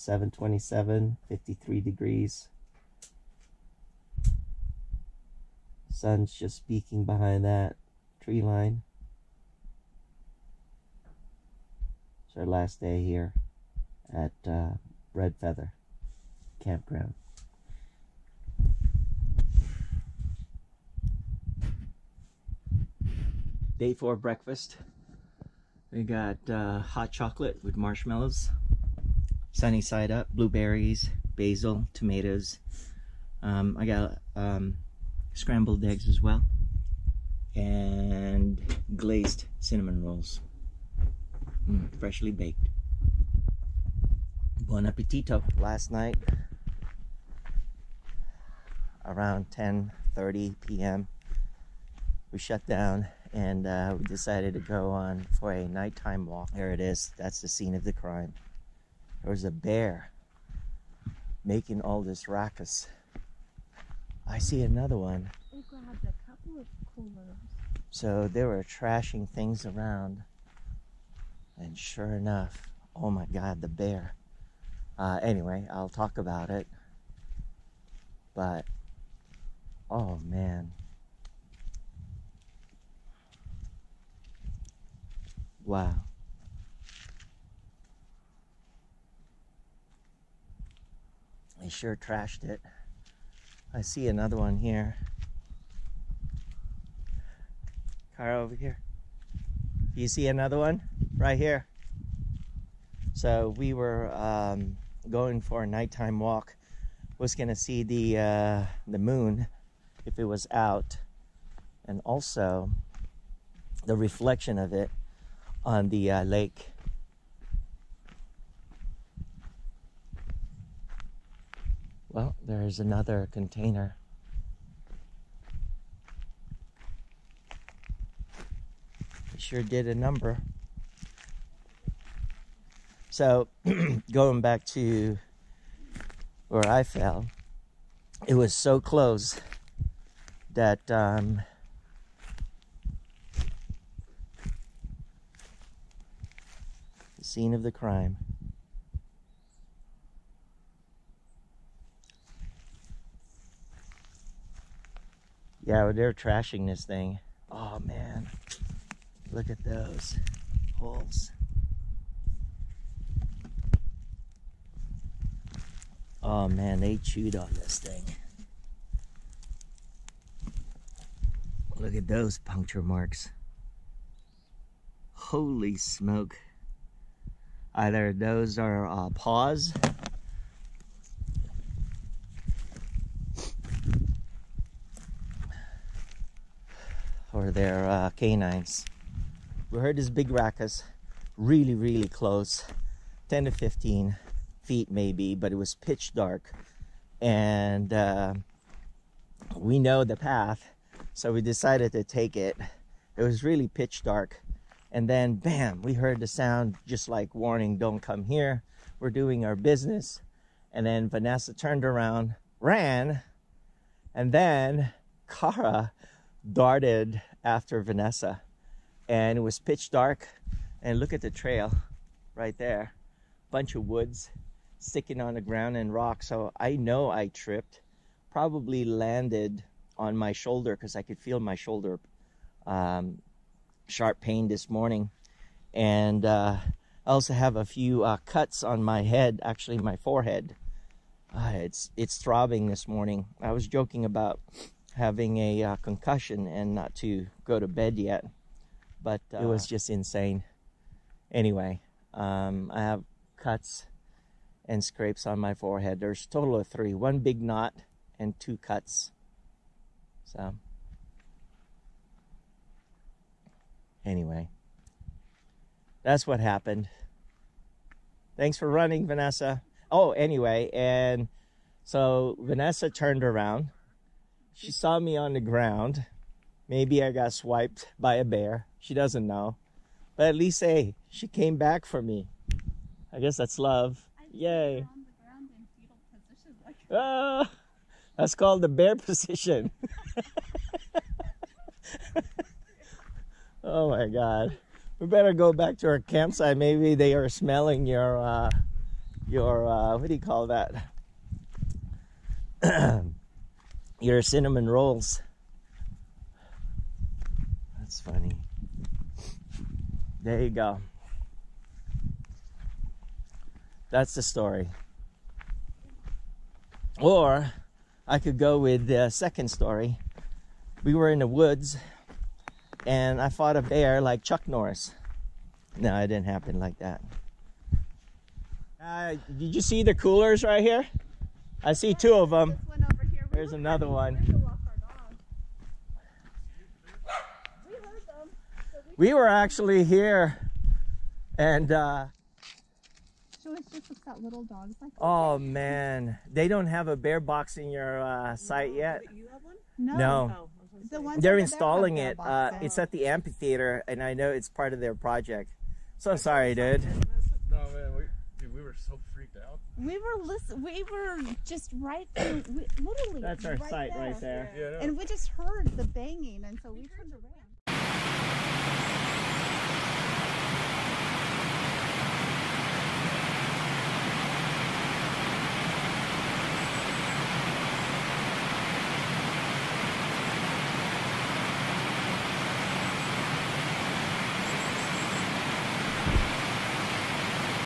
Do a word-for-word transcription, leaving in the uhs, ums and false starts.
seven twenty-seven, fifty-three degrees. Sun's just peeking behind that tree line. It's our last day here at uh, Red Feather Campground. Day four breakfast. We got uh, hot chocolate with marshmallows, sunny side up, blueberries, basil, tomatoes. Um, I got um, scrambled eggs as well, and glazed cinnamon rolls, mm, freshly baked. Buon appetito. Last night, around ten thirty p m, we shut down. And uh, we decided to go on for a nighttime walk. There it is. That's the scene of the crime. There was a bear making all this ruckus. I see another one. We grabbed a couple of coolers. So they were trashing things around. And sure enough, oh my God, the bear. Uh, anyway, I'll talk about it. But, oh man. Wow. They sure trashed it. I see another one here. Kara, over here. Do you see another one? Right here. So we were um, going for a nighttime walk. Was gonna see the, uh, the moon if it was out. And also the reflection of it on the uh, lake. Well, there's another container. We sure did a number. So going back to where I fell, it was so close that um, scene of the crime. Yeah, they're trashing this thing. Oh man, look at those holes. Oh man, they chewed on this thing. Look at those puncture marks. Holy smoke. Either those are uh, paws, or they're uh, canines. We heard this big ruckus, really, really close, ten to fifteen feet maybe, but it was pitch dark, and uh, we know the path, so we decided to take it. It was really pitch dark. And then, bam, we heard the sound just like warning, don't come here. We're doing our business. And then Vanessa turned around, ran, and then Kara darted after Vanessa. And it was pitch dark. And look at the trail right there. Bunch of woods sticking on the ground and rocks. So I know I tripped, probably landed on my shoulder because I could feel my shoulder um, sharp pain this morning, and uh, I also have a few uh, cuts on my head, actually my forehead. Uh, it's it's throbbing this morning. I was joking about having a uh, concussion and not to go to bed yet, but uh, it was just insane. Anyway, um, I have cuts and scrapes on my forehead. There's a total of three, one big knot and two cuts. So anyway, that's what happened. Thanks for running, Vanessa. Oh, anyway, and so Vanessa turned around. She saw me on the ground. Maybe I got swiped by a bear. She doesn't know. But at least, hey, she came back for me. I guess that's love. Yay. On the ground in fetal position like that. Oh, that's called the bear position. Oh my God, we better go back to our campsite. Maybe they are smelling your uh, your uh, what do you call that? Your cinnamon rolls. That's funny. There you go. That's the story. Or I could go with the second story. We were in the woods and I fought a bear like Chuck Norris. No, it didn't happen like that. Uh, did you see the coolers right here? I see two of them. There's another one. We were actually here and uh, so it's just with that little dog. Like, oh man, they don't have a bear box in your uh, site no. yet. You have one? No. No. Oh, the ones They're installing it. Uh, it's at the amphitheater, and I know it's part of their project. So sorry, dude. No man, we, dude, we were so freaked out. We were listen. We were just right through. We, literally. That's our right site there. right there. Yeah. Yeah, no. And we just heard the banging, and so we, we turned around.